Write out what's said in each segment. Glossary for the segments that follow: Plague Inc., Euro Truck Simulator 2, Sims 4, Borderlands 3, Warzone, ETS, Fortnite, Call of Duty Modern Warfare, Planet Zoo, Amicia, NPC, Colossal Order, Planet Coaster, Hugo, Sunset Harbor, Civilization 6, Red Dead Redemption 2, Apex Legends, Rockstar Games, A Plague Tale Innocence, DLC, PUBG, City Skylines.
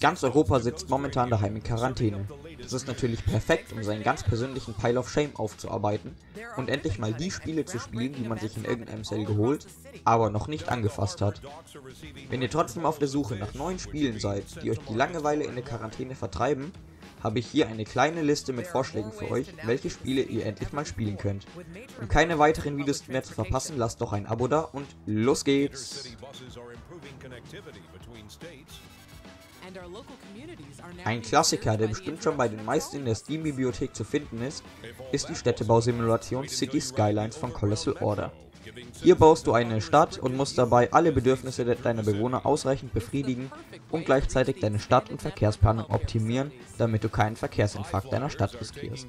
Ganz Europa sitzt momentan daheim in Quarantäne. Das ist natürlich perfekt, um seinen ganz persönlichen Pile of Shame aufzuarbeiten und endlich mal die Spiele zu spielen, die man sich in irgendeinem Sale geholt, aber noch nicht angefasst hat. Wenn ihr trotzdem auf der Suche nach neuen Spielen seid, die euch die Langeweile in der Quarantäne vertreiben, habe ich hier eine kleine Liste mit Vorschlägen für euch, welche Spiele ihr endlich mal spielen könnt. Um keine weiteren Videos mehr zu verpassen, lasst doch ein Abo da und los geht's! Ein Klassiker, der bestimmt schon bei den meisten in der Steam-Bibliothek zu finden ist, ist die Städtebausimulation City Skylines von Colossal Order. Hier baust du eine Stadt und musst dabei alle Bedürfnisse deiner Bewohner ausreichend befriedigen und gleichzeitig deine Stadt- und Verkehrsplanung optimieren, damit du keinen Verkehrsinfarkt deiner Stadt riskierst.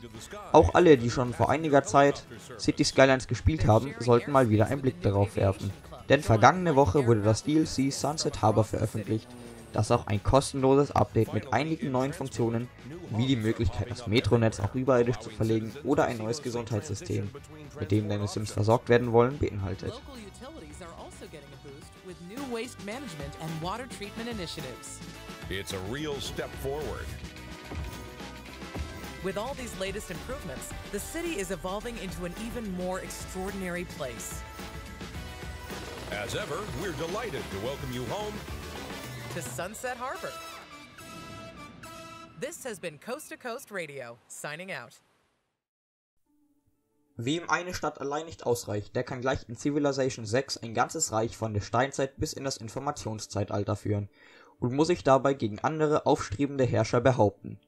Auch alle, die schon vor einiger Zeit City Skylines gespielt haben, sollten mal wieder einen Blick darauf werfen, denn vergangene Woche wurde das DLC Sunset Harbor veröffentlicht, das auch ein kostenloses Update mit einigen neuen Funktionen, wie die Möglichkeit, das Metronetz auch überirdisch zu verlegen oder ein neues Gesundheitssystem, mit dem deine Sims versorgt werden wollen, beinhaltet. As ever, we're delighted to welcome you home to Sunset Harbor. This has been Coast to Coast Radio, signing out. Wem eine Stadt allein nicht ausreicht, der kann gleich in Civilization 6 ein ganzes Reich von der Steinzeit bis in das Informationszeitalter führen und muss sich dabei gegen andere aufstrebende Herrscher behaupten.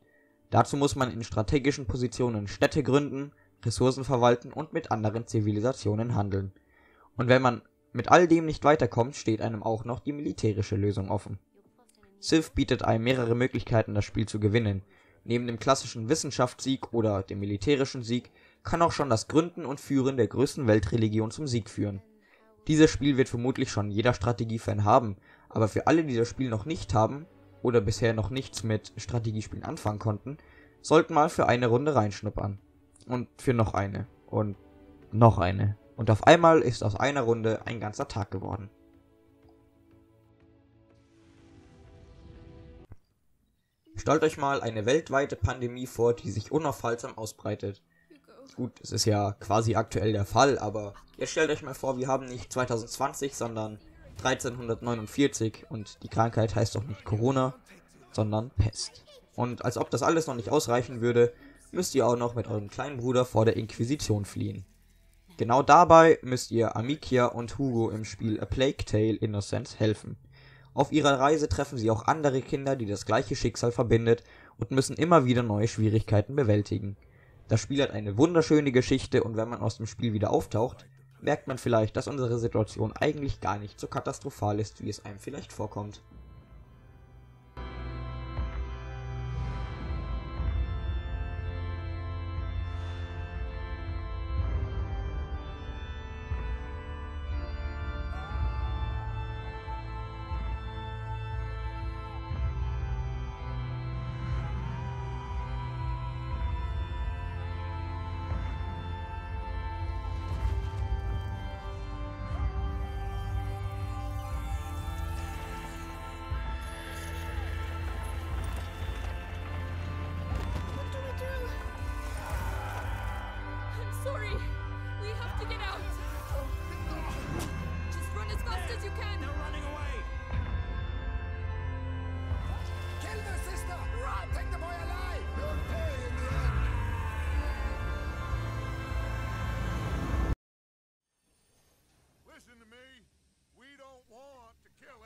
Dazu muss man in strategischen Positionen Städte gründen, Ressourcen verwalten und mit anderen Zivilisationen handeln. Und wenn man mit all dem nicht weiterkommt, steht einem auch noch die militärische Lösung offen. Civ bietet einem mehrere Möglichkeiten, das Spiel zu gewinnen. Neben dem klassischen Wissenschaftssieg oder dem militärischen Sieg kann auch schon das Gründen und Führen der größten Weltreligion zum Sieg führen. Dieses Spiel wird vermutlich schon jeder Strategiefan haben, aber für alle, die das Spiel noch nicht haben oder bisher noch nichts mit Strategiespielen anfangen konnten, sollten mal für eine Runde reinschnuppern. Und für noch eine. Und noch eine. Und auf einmal ist aus einer Runde ein ganzer Tag geworden. Stellt euch mal eine weltweite Pandemie vor, die sich unaufhaltsam ausbreitet. Gut, es ist ja quasi aktuell der Fall, aber jetzt stellt euch mal vor, wir haben nicht 2020, sondern 1349 und die Krankheit heißt doch nicht Corona, sondern Pest. Und als ob das alles noch nicht ausreichen würde, müsst ihr auch noch mit eurem kleinen Bruder vor der Inquisition fliehen. Genau dabei müsst ihr Amicia und Hugo im Spiel A Plague Tale Innocence helfen. Auf ihrer Reise treffen sie auch andere Kinder, die das gleiche Schicksal verbindet und müssen immer wieder neue Schwierigkeiten bewältigen. Das Spiel hat eine wunderschöne Geschichte und wenn man aus dem Spiel wieder auftaucht, merkt man vielleicht, dass unsere Situation eigentlich gar nicht so katastrophal ist, wie es einem vielleicht vorkommt.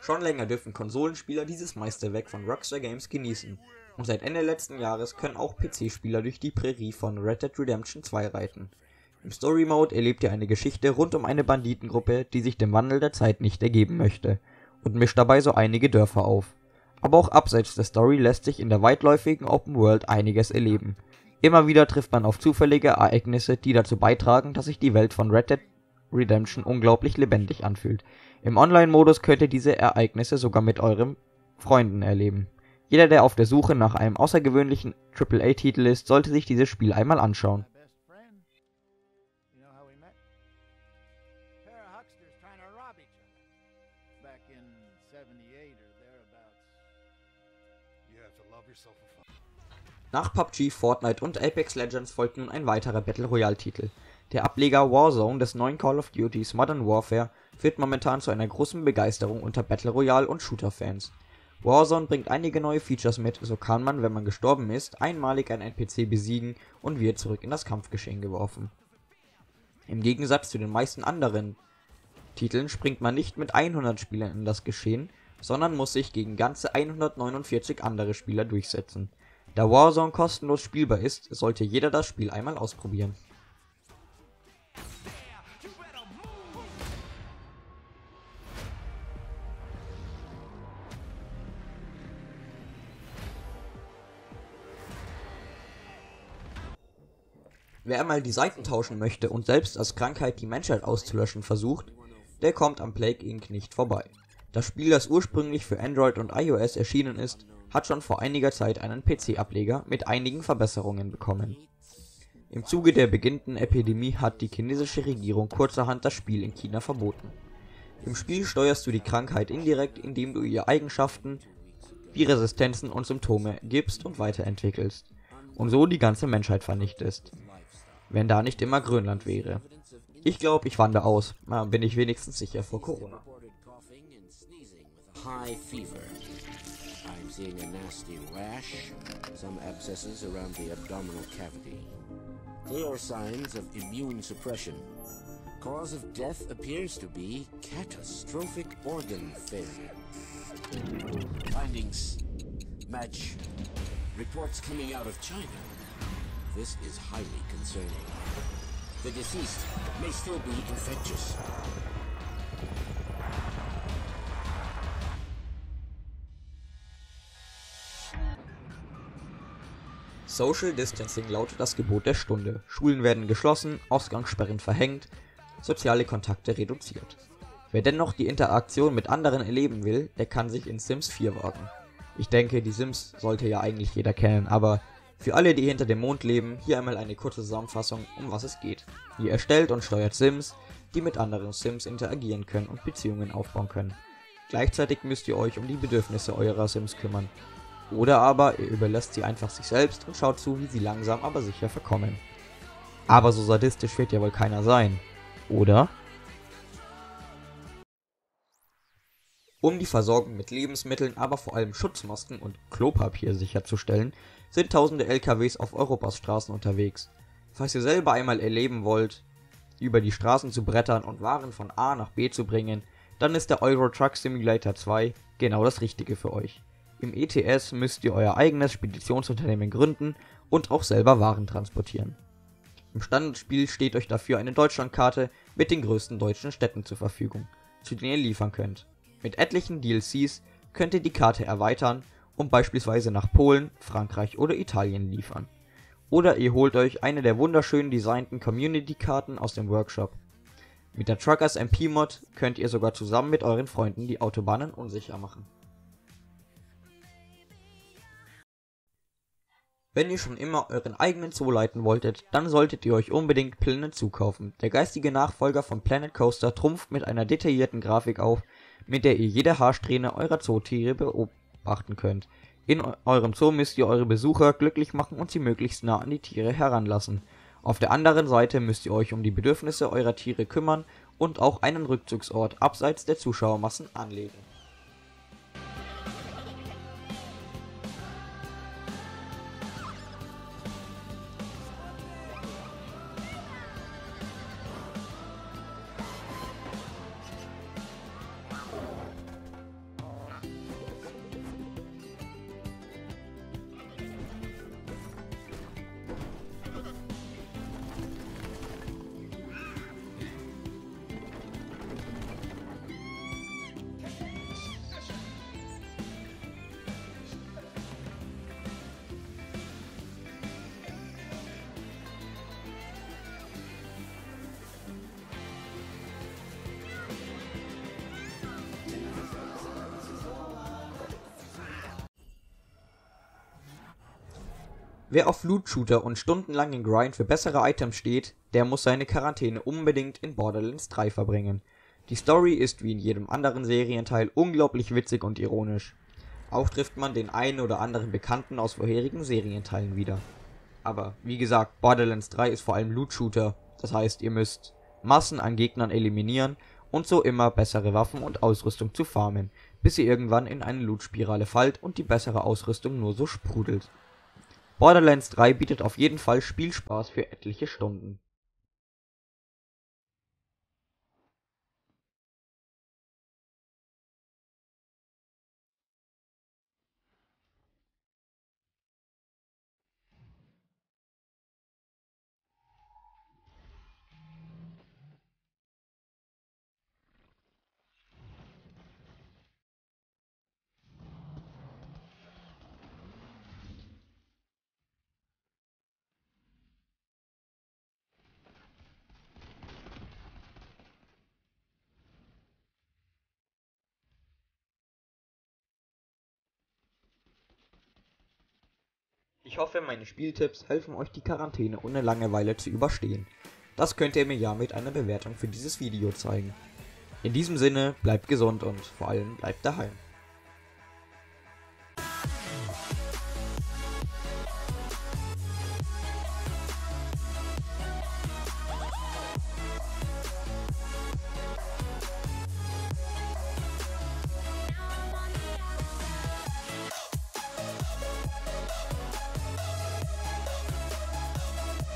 Schon länger dürfen Konsolenspieler dieses Meisterwerk von Rockstar Games genießen und seit Ende letzten Jahres können auch PC-Spieler durch die Prärie von Red Dead Redemption 2 reiten. Im Story Mode erlebt ihr eine Geschichte rund um eine Banditengruppe, die sich dem Wandel der Zeit nicht ergeben möchte und mischt dabei so einige Dörfer auf. Aber auch abseits der Story lässt sich in der weitläufigen Open World einiges erleben. Immer wieder trifft man auf zufällige Ereignisse, die dazu beitragen, dass sich die Welt von Red Dead Redemption unglaublich lebendig anfühlt. Im Online-Modus könnt ihr diese Ereignisse sogar mit euren Freunden erleben. Jeder, der auf der Suche nach einem außergewöhnlichen AAA-Titel ist, sollte sich dieses Spiel einmal anschauen. Nach PUBG, Fortnite und Apex Legends folgt nun ein weiterer Battle Royale-Titel. Der Ableger Warzone des neuen Call of Duty Modern Warfare führt momentan zu einer großen Begeisterung unter Battle Royale und Shooter-Fans. Warzone bringt einige neue Features mit, so kann man, wenn man gestorben ist, einmalig einen NPC besiegen und wird zurück in das Kampfgeschehen geworfen. Im Gegensatz zu den meisten anderen Titeln springt man nicht mit 100 Spielern in das Geschehen, sondern muss sich gegen ganze 149 andere Spieler durchsetzen. Da Warzone kostenlos spielbar ist, sollte jeder das Spiel einmal ausprobieren. Wer einmal die Seiten tauschen möchte und selbst als Krankheit die Menschheit auszulöschen versucht, der kommt am Plague Inc. nicht vorbei. Das Spiel, das ursprünglich für Android und iOS erschienen ist, hat schon vor einiger Zeit einen PC-Ableger mit einigen Verbesserungen bekommen. Im Zuge der beginnenden Epidemie hat die chinesische Regierung kurzerhand das Spiel in China verboten. Im Spiel steuerst du die Krankheit indirekt, indem du ihr Eigenschaften, die Resistenzen und Symptome gibst und weiterentwickelst und so die ganze Menschheit vernichtest. Wenn da nicht immer Grönland wäre. Ich glaube, ich wandere aus. Bin ich wenigstens sicher vor Corona. High fever. I'm seeing a nasty rash, some abscesses around the abdominal cavity. Clear signs of immune suppression. Cause of death appears to be catastrophic organ failure. Findings match reports coming out of China. This is highly concerning. The deceased may still be infectious. Social Distancing lautet das Gebot der Stunde. Schulen werden geschlossen, Ausgangssperren verhängt, soziale Kontakte reduziert. Wer dennoch die Interaktion mit anderen erleben will, der kann sich in Sims 4 wagen. Ich denke, die Sims sollte ja eigentlich jeder kennen, aber für alle, die hinter dem Mond leben, hier einmal eine kurze Zusammenfassung, um was es geht. Ihr erstellt und steuert Sims, die mit anderen Sims interagieren können und Beziehungen aufbauen können. Gleichzeitig müsst ihr euch um die Bedürfnisse eurer Sims kümmern. Oder aber ihr überlasst sie einfach sich selbst und schaut zu, wie sie langsam aber sicher verkommen. Aber so sadistisch wird ja wohl keiner sein, oder? Um die Versorgung mit Lebensmitteln, aber vor allem Schutzmasken und Klopapier sicherzustellen, sind tausende LKWs auf Europas Straßen unterwegs. Falls ihr selber einmal erleben wollt, über die Straßen zu brettern und Waren von A nach B zu bringen, dann ist der Euro Truck Simulator 2 genau das Richtige für euch. Im ETS müsst ihr euer eigenes Speditionsunternehmen gründen und auch selber Waren transportieren. Im Standardspiel steht euch dafür eine Deutschlandkarte mit den größten deutschen Städten zur Verfügung, zu denen ihr liefern könnt. Mit etlichen DLCs könnt ihr die Karte erweitern und beispielsweise nach Polen, Frankreich oder Italien liefern. Oder ihr holt euch eine der wunderschön designten Community-Karten aus dem Workshop. Mit der Truckers MP-Mod könnt ihr sogar zusammen mit euren Freunden die Autobahnen unsicher machen. Wenn ihr schon immer euren eigenen Zoo leiten wolltet, dann solltet ihr euch unbedingt Planet Zoo kaufen. Der geistige Nachfolger von Planet Coaster trumpft mit einer detaillierten Grafik auf, mit der ihr jede Haarsträhne eurer Zootiere beobachten könnt. In eurem Zoo müsst ihr eure Besucher glücklich machen und sie möglichst nah an die Tiere heranlassen. Auf der anderen Seite müsst ihr euch um die Bedürfnisse eurer Tiere kümmern und auch einen Rückzugsort abseits der Zuschauermassen anlegen. Wer auf Loot-Shooter und stundenlangen Grind für bessere Items steht, der muss seine Quarantäne unbedingt in Borderlands 3 verbringen. Die Story ist wie in jedem anderen Serienteil unglaublich witzig und ironisch. Auch trifft man den einen oder anderen Bekannten aus vorherigen Serienteilen wieder. Aber wie gesagt, Borderlands 3 ist vor allem Loot-Shooter, das heißt, ihr müsst Massen an Gegnern eliminieren und so immer bessere Waffen und Ausrüstung zu farmen, bis ihr irgendwann in eine Loot-Spirale fallt und die bessere Ausrüstung nur so sprudelt. Borderlands 3 bietet auf jeden Fall Spielspaß für etliche Stunden. Ich hoffe, meine Spieltipps helfen euch, die Quarantäne ohne Langeweile zu überstehen. Das könnt ihr mir ja mit einer Bewertung für dieses Video zeigen. In diesem Sinne, bleibt gesund und vor allem bleibt daheim.